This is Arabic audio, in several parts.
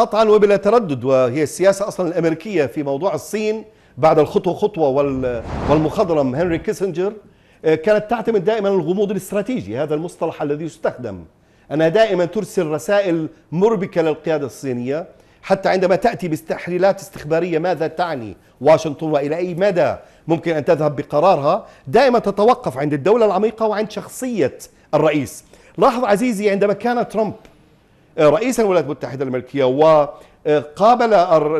قطعا وبلا تردد، وهي السياسة أصلا الأمريكية في موضوع الصين بعد الخطوة خطوة والمخضرم هنري كيسنجر كانت تعتمد دائما الغموض الاستراتيجي، هذا المصطلح الذي يستخدم، أنها دائما ترسل رسائل مربكة للقيادة الصينية، حتى عندما تأتي بتحليلات استخبارية ماذا تعني واشنطن وإلى أي مدى ممكن أن تذهب بقرارها، دائما تتوقف عند الدولة العميقة وعند شخصية الرئيس. لاحظ عزيزي عندما كان ترامب رئيسا الولايات المتحدة الأمريكية وقابل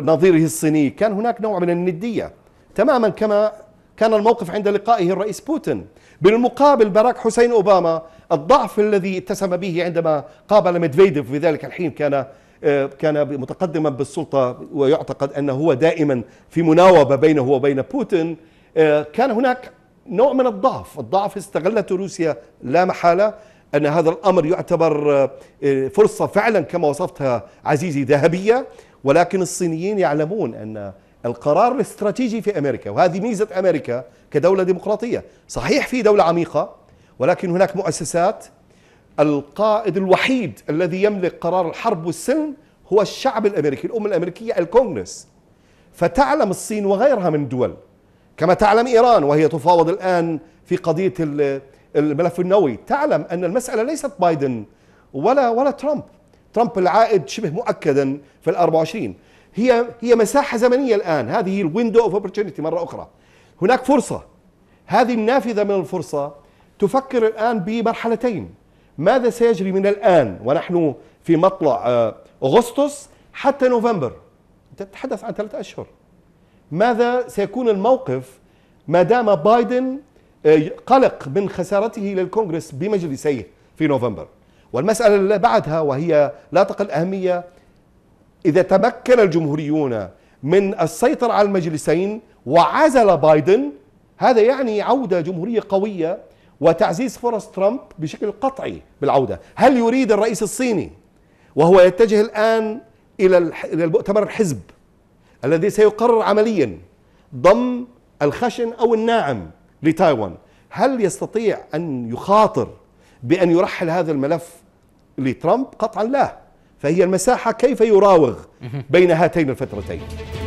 نظيره الصيني كان هناك نوع من الندية تماما كما كان الموقف عند لقائه الرئيس بوتين. بالمقابل باراك حسين أوباما الضعف الذي اتسم به عندما قابل ميدفيديف في ذلك الحين، كان متقدما بالسلطة ويعتقد أنه هو دائما في مناوبة بينه وبين بوتين، كان هناك نوع من الضعف استغلته روسيا لا محالة. أن هذا الأمر يعتبر فرصة فعلا كما وصفتها عزيزي ذهبية، ولكن الصينيين يعلمون أن القرار الاستراتيجي في أمريكا، وهذه ميزة أمريكا كدولة ديمقراطية، صحيح في دولة عميقة ولكن هناك مؤسسات، القائد الوحيد الذي يملك قرار الحرب والسلم هو الشعب الأمريكي، الأمة الأمريكية، الكونغرس. فتعلم الصين وغيرها من الدول كما تعلم إيران وهي تفاوض الآن في قضية الملف النووي، تعلم أن المسألة ليست بايدن ولا ترامب العائد شبه مؤكدا في ال24، هي مساحة زمنية الآن، هذه الويندو اوف اوبورتيونيتي، مرة أخرى هناك فرصة، هذه النافذة من الفرصة تفكر الآن بمرحلتين، ماذا سيجري من الآن ونحن في مطلع أغسطس حتى نوفمبر، تتحدث عن 3 أشهر، ماذا سيكون الموقف ما دام بايدن قلق من خسارته للكونغرس بمجلسيه في نوفمبر. والمسألة اللي بعدها وهي لا تقل أهمية، إذا تمكن الجمهوريون من السيطرة على المجلسين وعزل بايدن، هذا يعني عودة جمهورية قوية وتعزيز فرص ترامب بشكل قطعي بالعودة. هل يريد الرئيس الصيني وهو يتجه الآن إلى المؤتمر الحزب الذي سيقرر عمليا ضم الخشن أو الناعم لتايوان، هل يستطيع أن يخاطر بأن يرحل هذا الملف لترامب؟ قطعا لا، فهي المساحة كيف يراوغ بين هاتين الفترتين.